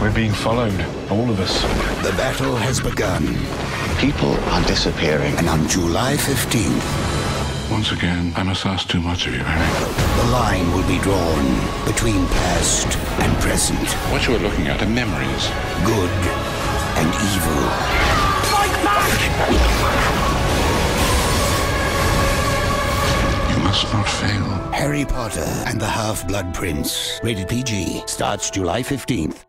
We're being followed, all of us. The battle has begun. People are disappearing. And on July 15th... Once again, I must ask too much of you, Harry. The line will be drawn between past and present. What you are looking at are memories. Good and evil. Mike, Mike! You must not fail. Harry Potter and the Half-Blood Prince. Rated PG. Starts July 15th.